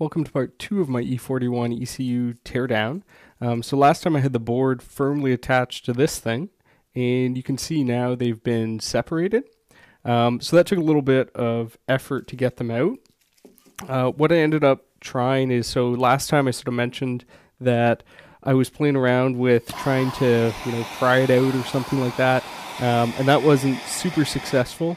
Welcome to part two of my E41 ECU teardown. So last time I had the board firmly attached to this thing, and you can see now they've been separated. So that took a little bit of effort to get them out. What I ended up trying is, so last time I sort of mentioned that I was playing around with trying to, pry it out or something like that, and that wasn't super successful.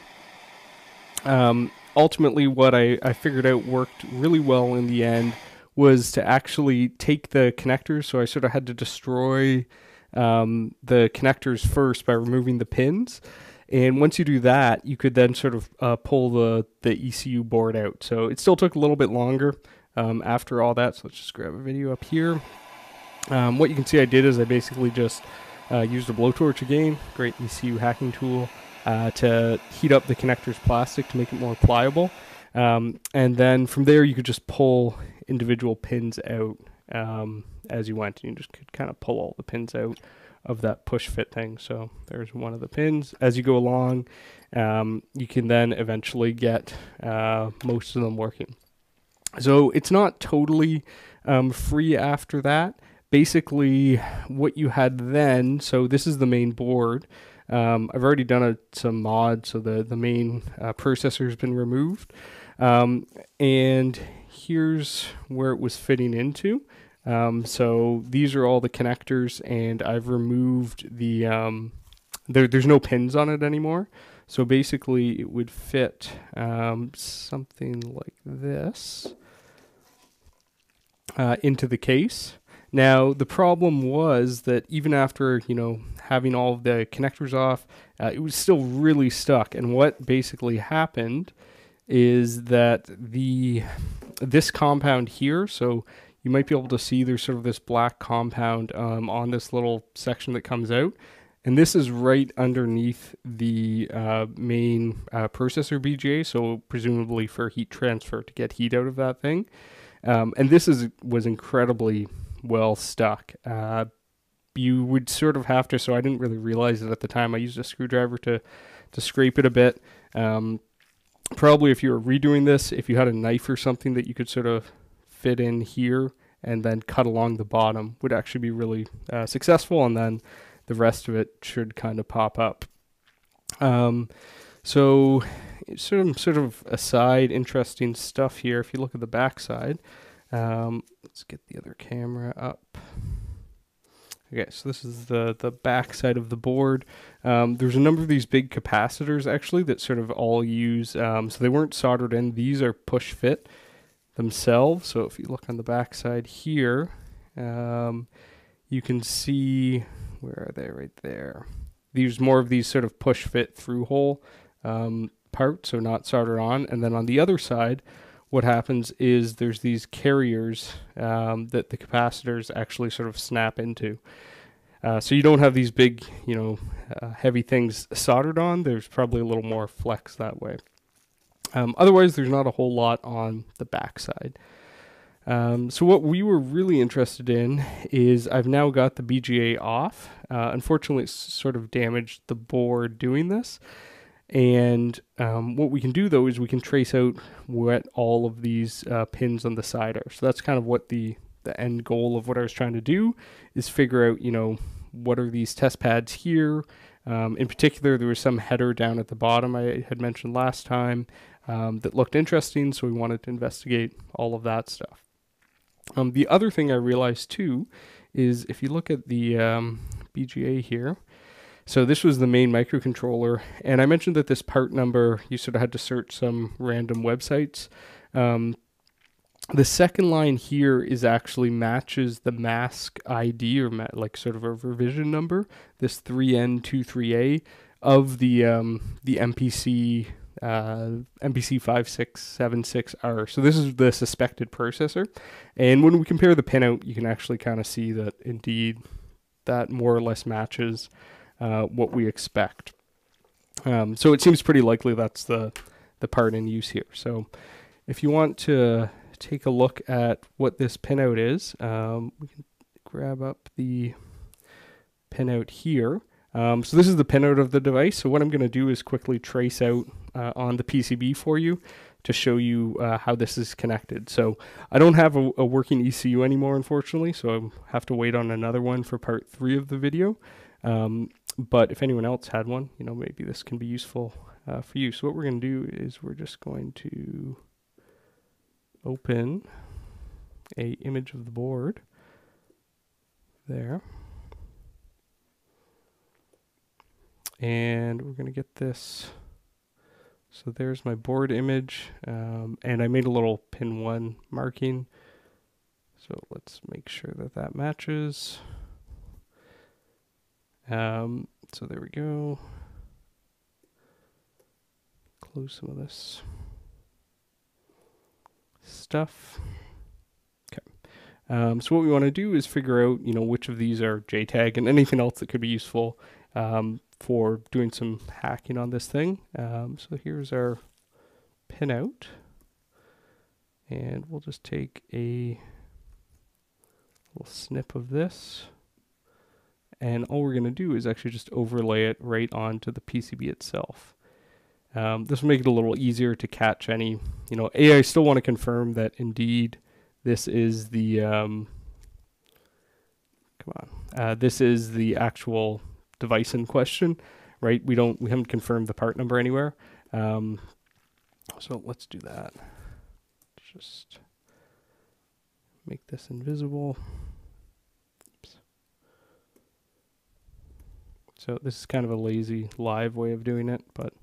Ultimately, what I figured out worked really well in the end was to actually take the connectors. So I sort of had to destroy the connectors first by removing the pins. And once you do that, you could then sort of pull the ECU board out. So it still took a little bit longer after all that. So let's just grab a video up here. What you can see I did is I basically just used a blowtorch again, great ECU hacking tool, to heat up the connector's plastic to make it more pliable. And then from there, you could just pull individual pins out as you went. And you just could kind of pull all the pins out of that push fit thing. So there's one of the pins. As you go along, you can then eventually get most of them working. So it's not totally free after that. Basically, what you had then, so this is the main board. I've already done some mod, so the main processor has been removed. And here's where it was fitting into. So these are all the connectors, and I've removed the, there's no pins on it anymore. So basically it would fit something like this into the case. Now, the problem was that even after, having all of the connectors off, it was still really stuck. And what basically happened is that this compound here, so you might be able to see there's sort of this black compound on this little section that comes out. And this is right underneath the main processor BGA, so presumably for heat transfer to get heat out of that thing. And this was incredibly well stuck. You would sort of have to, so I didn't really realize it at the time. I used a screwdriver to scrape it a bit. Probably if you were redoing this, if you had a knife or something that you could sort of fit in here and then cut along the bottom, would actually be really successful, and then the rest of it should kind of pop up. So sort of aside interesting stuff here. If you look at the back side, let's get the other camera up. Okay, so this is the back side of the board. There's a number of these big capacitors actually that sort of all use, so they weren't soldered in. These are push fit themselves. So if you look on the back side here, you can see, where are they, right there. These more of these sort of push fit through hole parts, so not soldered on. And then on the other side, what happens is there's these carriers that the capacitors actually sort of snap into. So you don't have these big, heavy things soldered on. There's probably a little more flex that way. Otherwise, there's not a whole lot on the backside. So what we were really interested in is I've now got the BGA off. Unfortunately, it's sort of damaged the board doing this. And what we can do though is we can trace out what all of these pins on the side are. So that's kind of what the end goal of what I was trying to do is figure out, what are these test pads here. In particular, there was some header down at the bottom I had mentioned last time that looked interesting, so we wanted to investigate all of that stuff. The other thing I realized too is if you look at the BGA here, so this was the main microcontroller, and I mentioned that this part number, you sort of had to search some random websites. The second line here is actually matches the mask ID, or like sort of a revision number, this 3N23A of the MPC, MPC5676R. So this is the suspected processor. And when we compare the pinout, you can actually kind of see that indeed that more or less matches what we expect. So it seems pretty likely that's the part in use here. So if you want to take a look at what this pinout is, we can grab up the pinout here. So this is the pinout of the device. So what I'm going to do is quickly trace out on the PCB for you to show you how this is connected. So I don't have a working ECU anymore, unfortunately, so I have to wait on another one for part 3 of the video. But if anyone else had one, you know, maybe this can be useful for you. So what we're going to do is we're just going to open a image of the board there. And we're going to get this. So there's my board image, and I made a little pin 1 marking. So let's make sure that that matches. So there we go. Close some of this stuff. Okay. So what we want to do is figure out, you know, which of these are JTAG and anything else that could be useful for doing some hacking on this thing. So here's our pinout, and we'll just take a little snip of this. And all we're going to do is actually just overlay it right onto the PCB itself. This will make it a little easier to catch any, you know, I still want to confirm that indeed this is the, this is the actual device in question, right? We haven't confirmed the part number anywhere. So let's do that. Just make this invisible. So this is kind of a lazy live way of doing it, but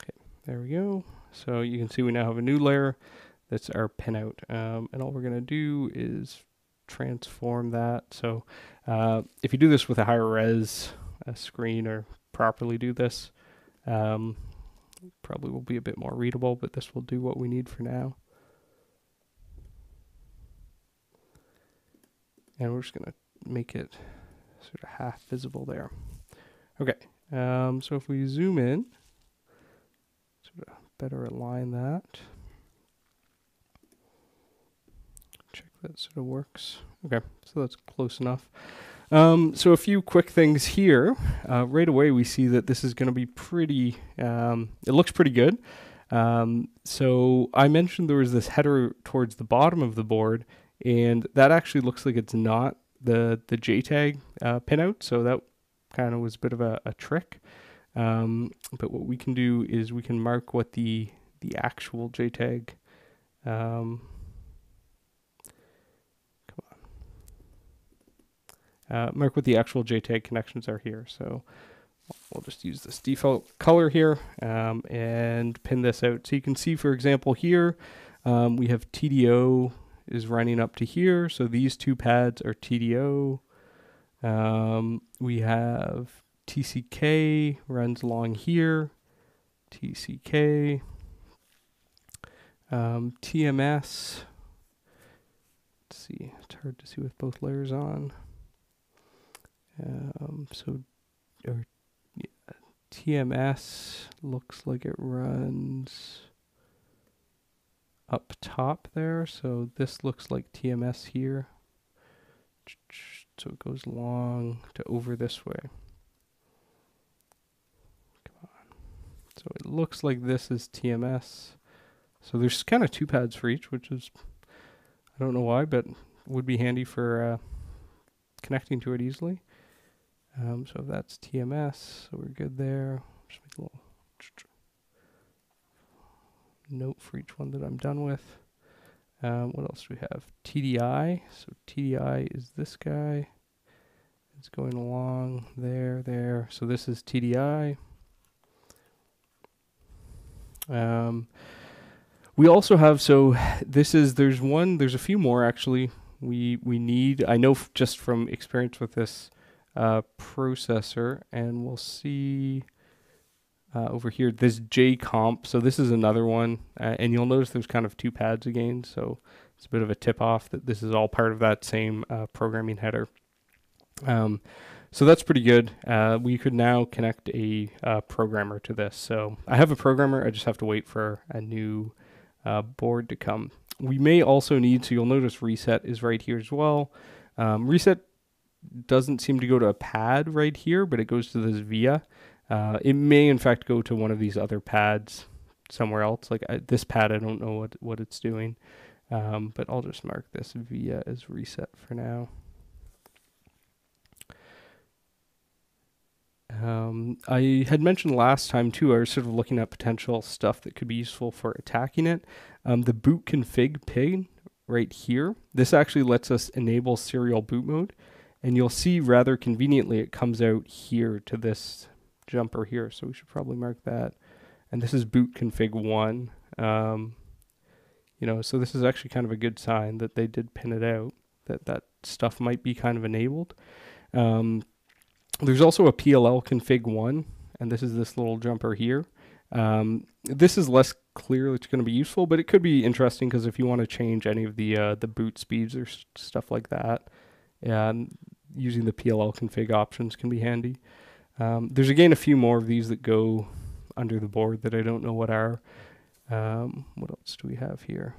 okay, there we go. So you can see we now have a new layer. That's our pinout, and all we're going to do is transform that. So if you do this with a higher res screen or properly do this, probably will be a bit more readable, but this will do what we need for now. And we're just going to make it sort of half visible there. Okay, so if we zoom in, sort of better align that. Check that sort of works. Okay, so that's close enough. So a few quick things here. Right away we see that this is going to be pretty, it looks pretty good. So I mentioned there was this header towards the bottom of the board, and that actually looks like it's not the JTAG pinout, so that kind of was a bit of a trick. But what we can do is we can mark what the actual JTAG mark what the actual JTAG connections are here. So we'll just use this default color here and pin this out. So you can see, for example, here we have TDO is running up to here. So these 2 pads are TDO. We have TCK runs along here. TCK. TMS. Let's see. It's hard to see with both layers on. TMS looks like it runs up top there. So this looks like TMS here. So it goes long to over this way. Come on. So it looks like this is TMS. So there's kind of 2 pads for each, which is, I don't know why, but would be handy for connecting to it easily. So that's TMS, so we're good there. Just make a little note for each one that I'm done with. What else do we have? TDI, so TDI is this guy. It's going along there, there. So this is TDI. We also have, so this is, there's a few more actually we need. I know just from experience with this processor, and we'll see over here this J-comp. So this is another one, and you'll notice there's kind of 2 pads again, so it's a bit of a tip-off that this is all part of that same programming header. So that's pretty good. We could now connect a programmer to this. So I have a programmer, I just have to wait for a new board to come. We may also need, so you'll notice reset is right here as well. Reset doesn't seem to go to a pad right here, but it goes to this via. It may in fact go to one of these other pads somewhere else. Like this pad, I don't know what it's doing, but I'll just mark this via as reset for now. I had mentioned last time too, I was sort of looking at potential stuff that could be useful for attacking it. The boot config pin right here, this actually lets us enable serial boot mode, and you'll see rather conveniently it comes out here to this jumper here, so we should probably mark that. And this is boot config 1. You know, so this is actually kind of a good sign that they did pin it out, that that stuff might be kind of enabled. There's also a PLL config 1, and this is this little jumper here. This is less clear it's going to be useful, but it could be interesting because if you want to change any of the boot speeds or stuff like that, using the PLL config options can be handy. There's again a few more of these that go under the board that I don't know what are. What else do we have here?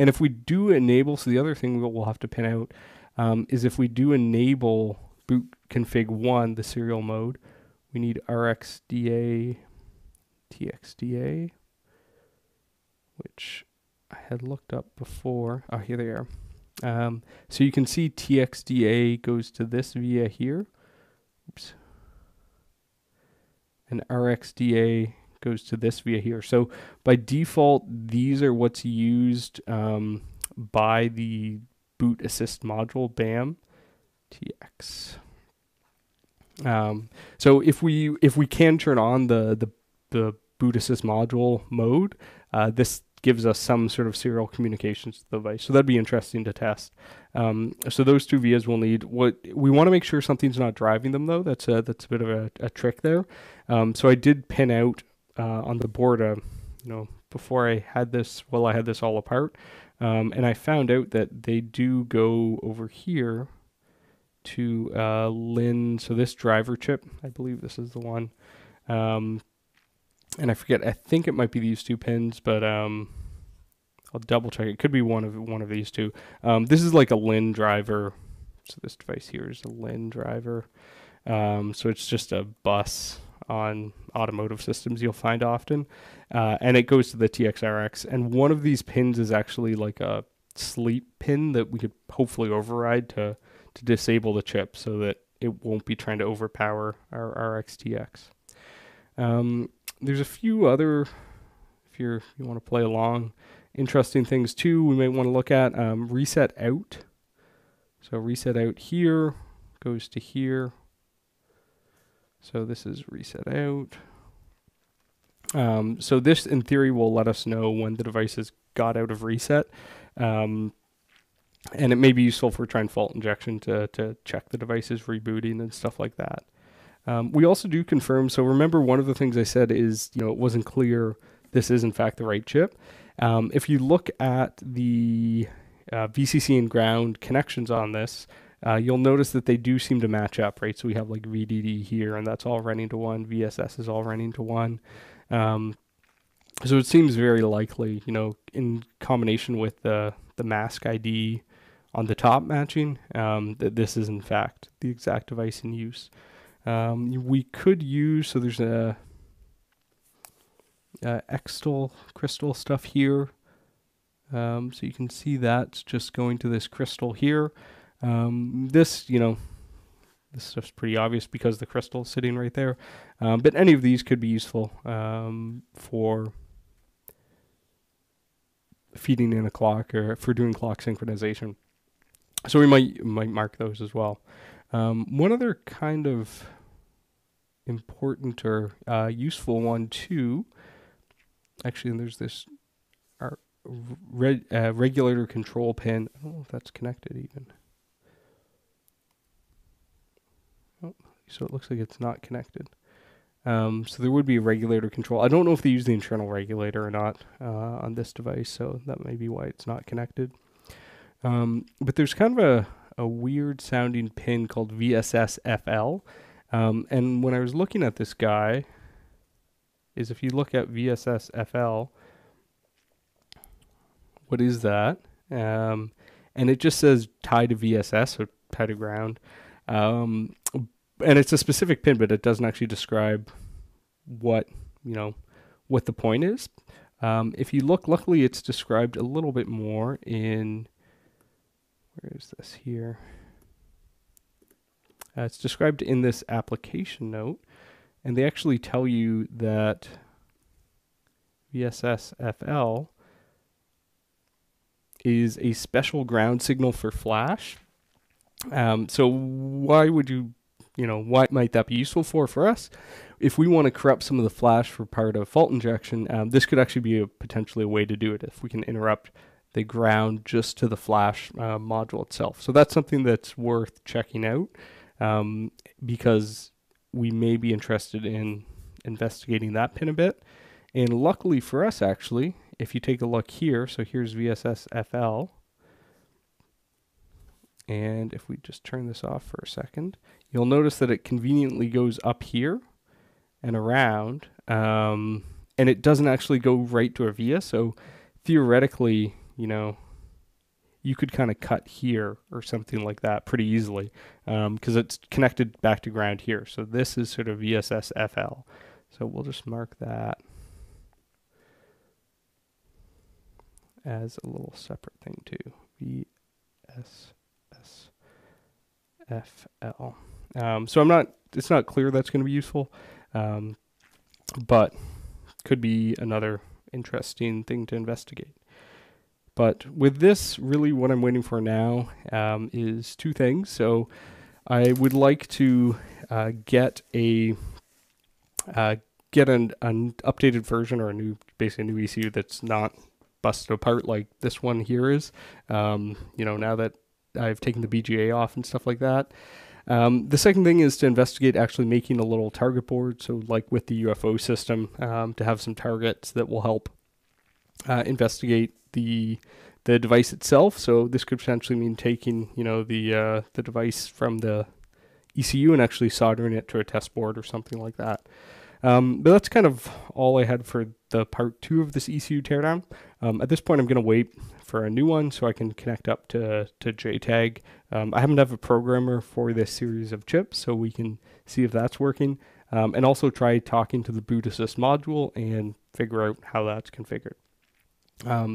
And if we do enable, so the other thing that we'll have to pin out is if we do enable boot config 1, the serial mode, we need RxDA, TXDA, which I had looked up before. Oh, here they are. So you can see TXDA goes to this via here. Oops. And RxDA goes to this via here. So by default, these are what's used by the boot assist module, BAM, TX. So if we can turn on the boot assist module mode, this gives us some sort of serial communications to the device. So that'd be interesting to test. So those two vias we'll need. What we want to make sure something's not driving them though. That's a bit of a trick there. So I did pin out on the board, you know, before I had this, well, I had this all apart, and I found out that they do go over here to LIN. So this driver chip, I believe this is the one. And I forget, I think it might be these two pins, but I'll double check. It could be one of these two. This is like a LIN driver. So this device here is a LIN driver. So it's just a bus on automotive systems you'll find often. And it goes to the TXRX. And one of these pins is actually like a sleep pin that we could hopefully override to disable the chip so that it won't be trying to overpower our RxTX. There's a few other, if you want to play along, interesting things too we might want to look at. Reset out. So reset out here goes to here. So this is reset out. So this in theory will let us know when the device has got out of reset. And it may be useful for trying fault injection to check the device is rebooting and stuff like that. We also do confirm, so remember one of the things I said is, you know, it wasn't clear this is in fact the right chip. If you look at the VCC and ground connections on this, you'll notice that they do seem to match up, right? So we have like VDD here and that's all running to one, VSS is all running to one. So it seems very likely, you know, in combination with the mask ID on the top matching, that this is in fact the exact device in use. We could use, so there's a Extel crystal stuff here. So you can see that's just going to this crystal here. This, you know, this stuff's pretty obvious because the crystal's sitting right there. But any of these could be useful for feeding in a clock or for doing clock synchronization. So we might mark those as well. One other kind of important or useful one too, actually, and there's this regulator control pin. I don't know if that's connected even. Oh, so it looks like it's not connected. So there would be a regulator control. I don't know if they use the internal regulator or not on this device, so that may be why it's not connected. But there's kind of a weird sounding pin called VSSFL. And when I was looking at this guy, is if you look at VSSFL, what is that? And it just says tie to VSS, so tie to ground. And it's a specific pin, but it doesn't actually describe what, you know, what the point is. If you look, luckily it's described a little bit more in, where is this here? It's described in this application note, and they actually tell you that VSSFL is a special ground signal for flash. So why would you, why might that be useful for us? If we want to corrupt some of the flash for part of fault injection, this could actually be potentially a way to do it if we can interrupt the ground just to the flash module itself. So that's something that's worth checking out because we may be interested in investigating that pin a bit. And luckily for us, actually, if you take a look here, so here's VSSFL. And if we just turn this off for a second, you'll notice that it conveniently goes up here and around, and it doesn't actually go right to our via. So theoretically, you could kind of cut here or something like that pretty easily because it's connected back to ground here. So this is sort of VSSFL. So we'll just mark that as a little separate thing too, VSSFL. So I'm not, it's not clear that's going to be useful, but could be another interesting thing to investigate. But with this, really what I'm waiting for now is two things. So I would like to get an updated version, or a new, basically a new ECU that's not busted apart like this one here is. Now that I've taken the BGA off and stuff like that. The second thing is to investigate actually making a little target board. So like with the UFO system, to have some targets that will help investigate the device itself. So this could potentially mean taking, the device from the ECU and actually soldering it to a test board or something like that. But that's kind of all I had for the part two of this ECU teardown. At this point, I'm going to wait for a new one so I can connect up to JTAG. I happen to have a programmer for this series of chips, so we can see if that's working. And also try talking to the boot assist module and figure out how that's configured.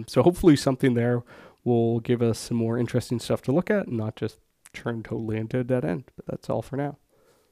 So hopefully something there will give us some more interesting stuff to look at and not just turn totally into a dead end. But that's all for now.